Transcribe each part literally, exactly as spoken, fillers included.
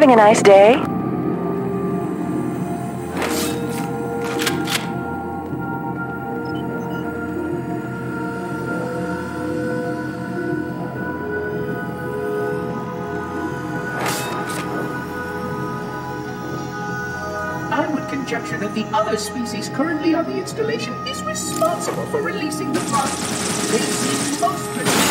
having a nice day? I would conjecture that the other species currently on the installation is responsible for releasing the funds. They seem most determined.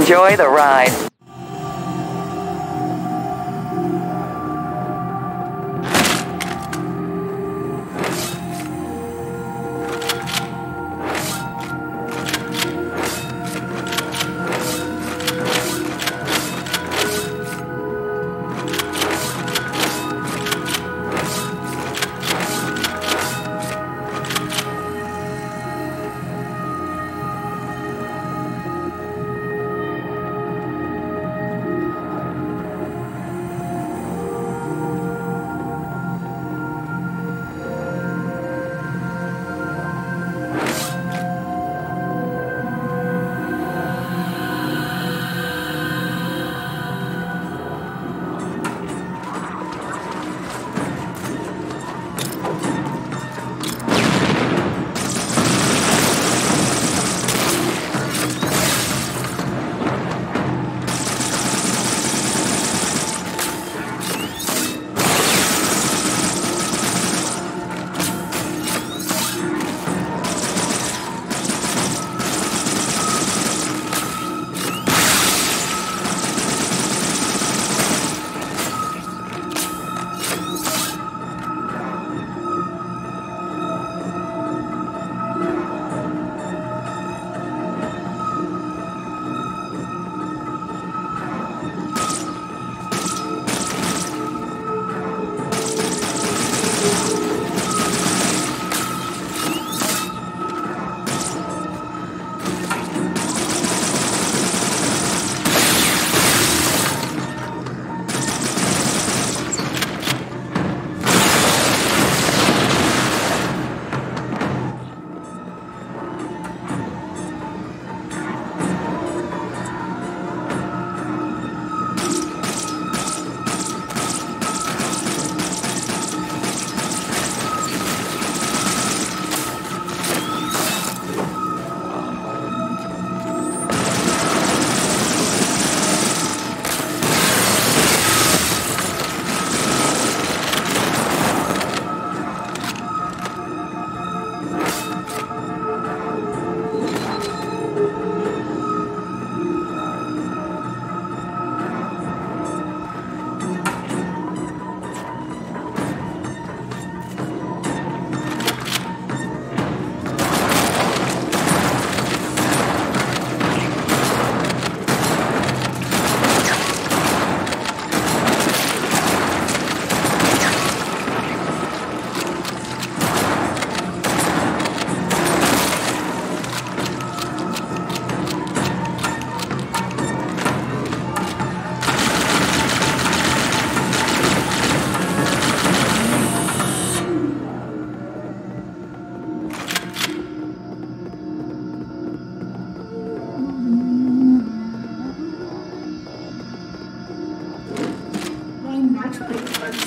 Enjoy the ride.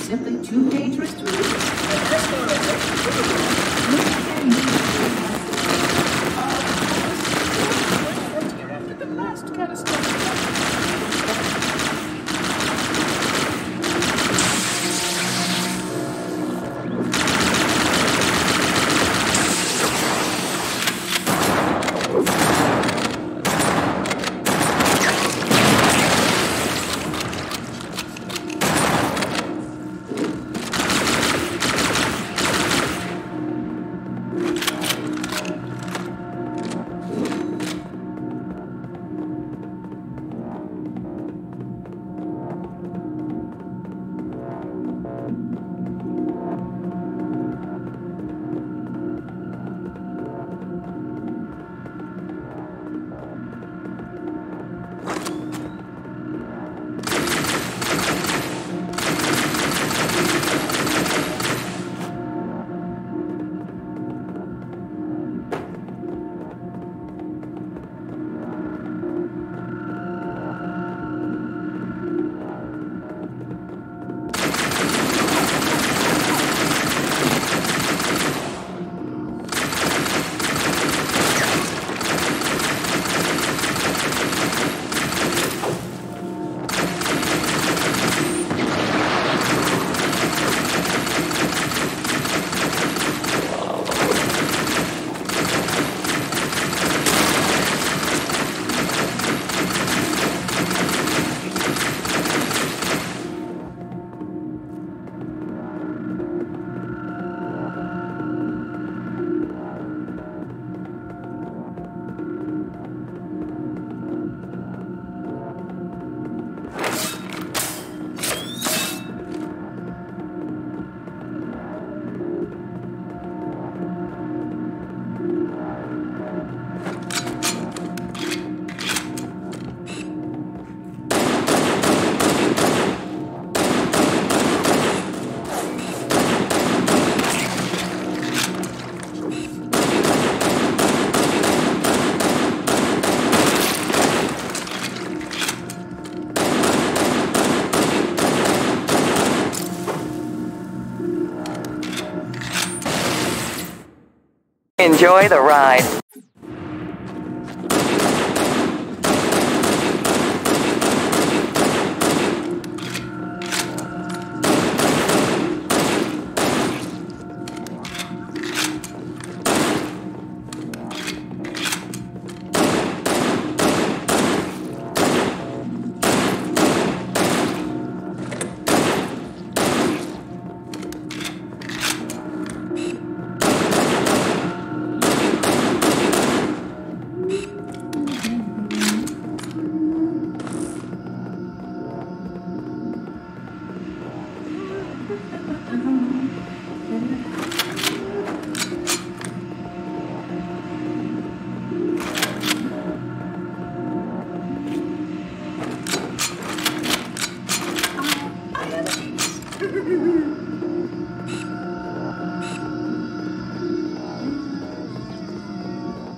Simply too dangerous to after the last catastrophe. Enjoy the ride.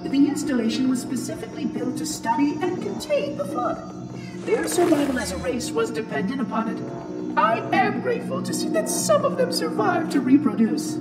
The installation was specifically built to study and contain the flood. Their survival as a race was dependent upon it. I am grateful to see that some of them survived to reproduce.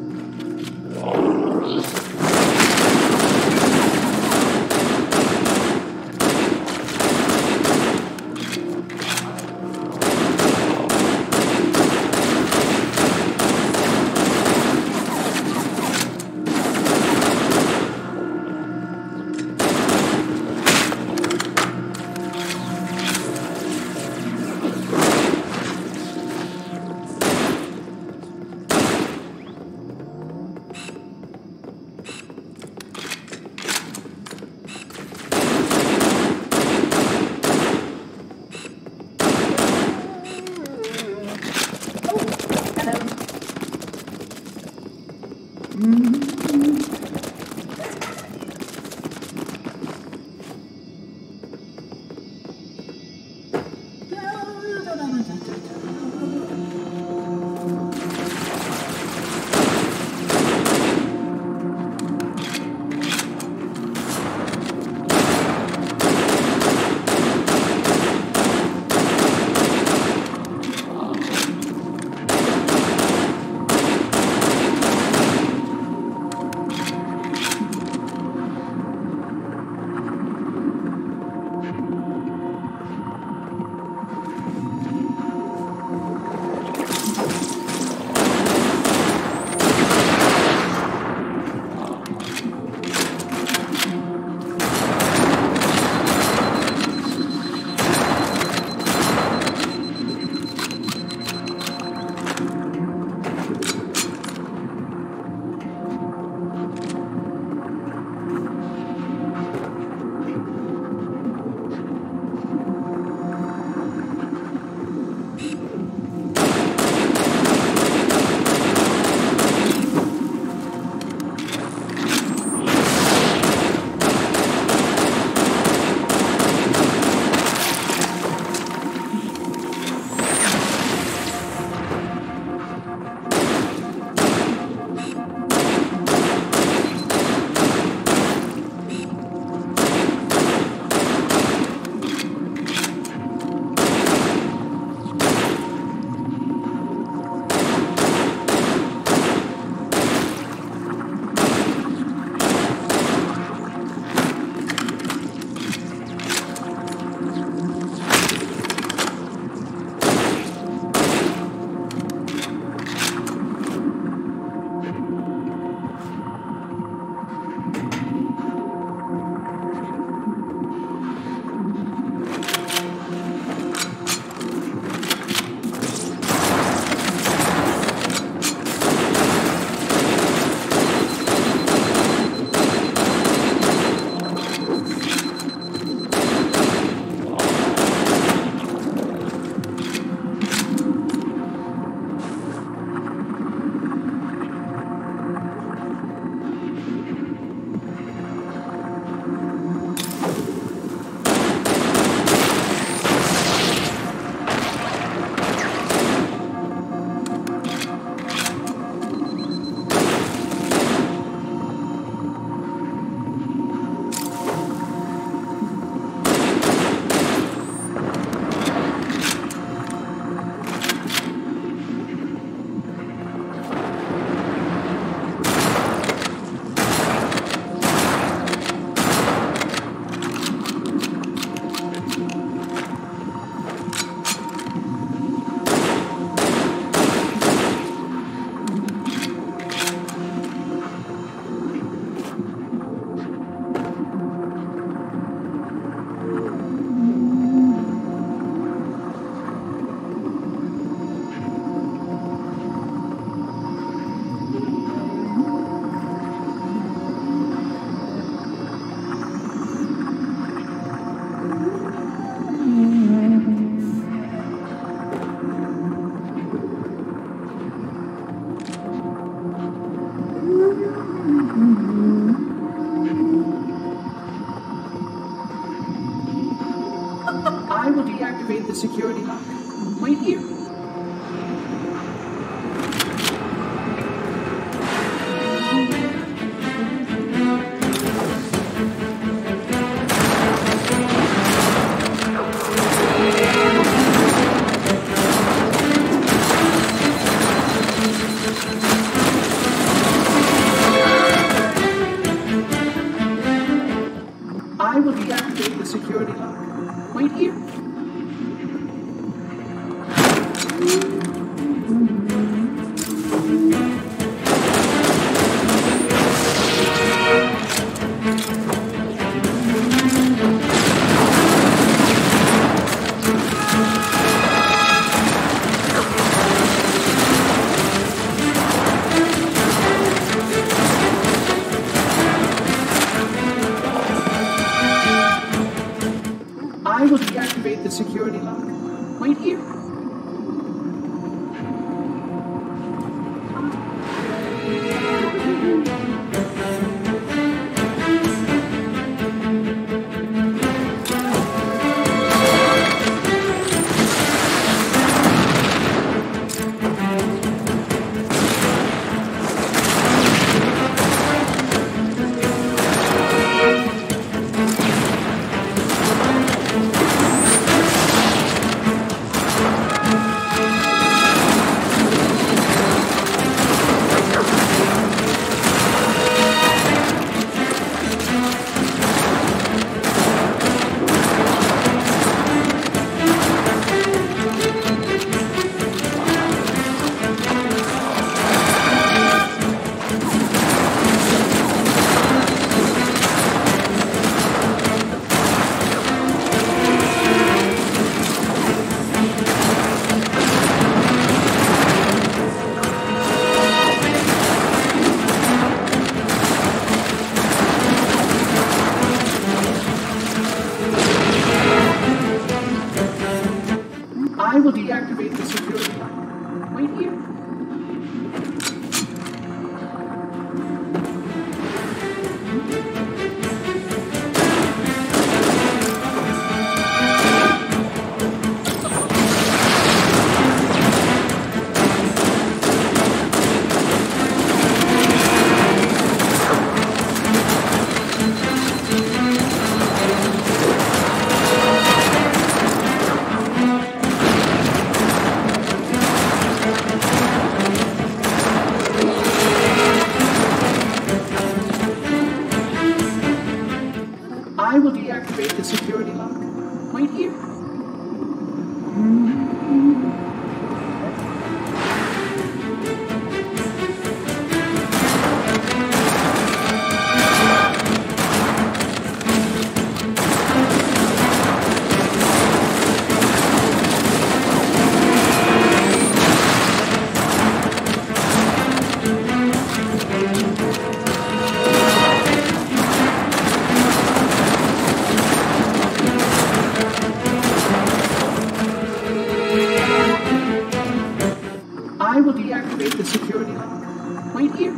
I will deactivate the security lock. Wait here.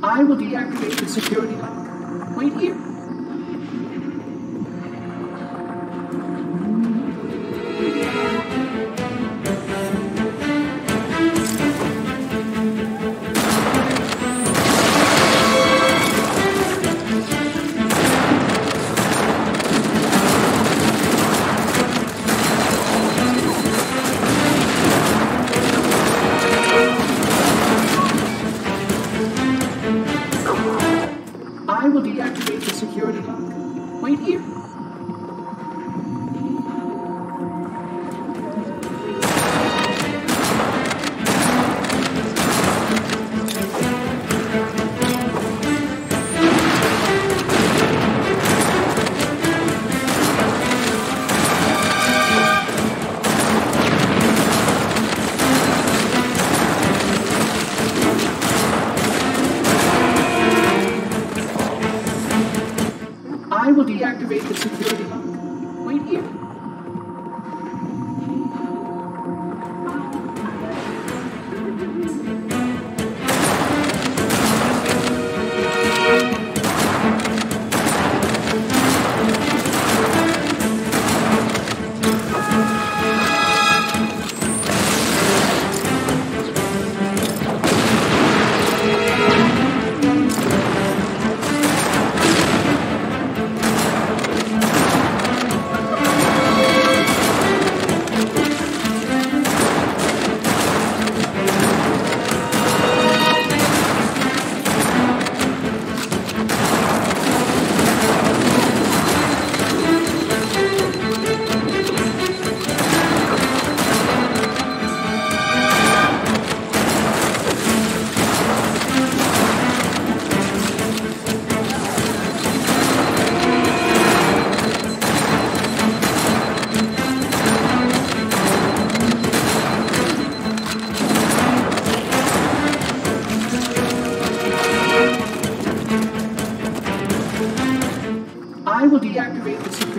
I will deactivate the security lock. Wait here. I will deactivate the security lock. Wait here. I will deactivate the security lock. Wait here. I will deactivate the security.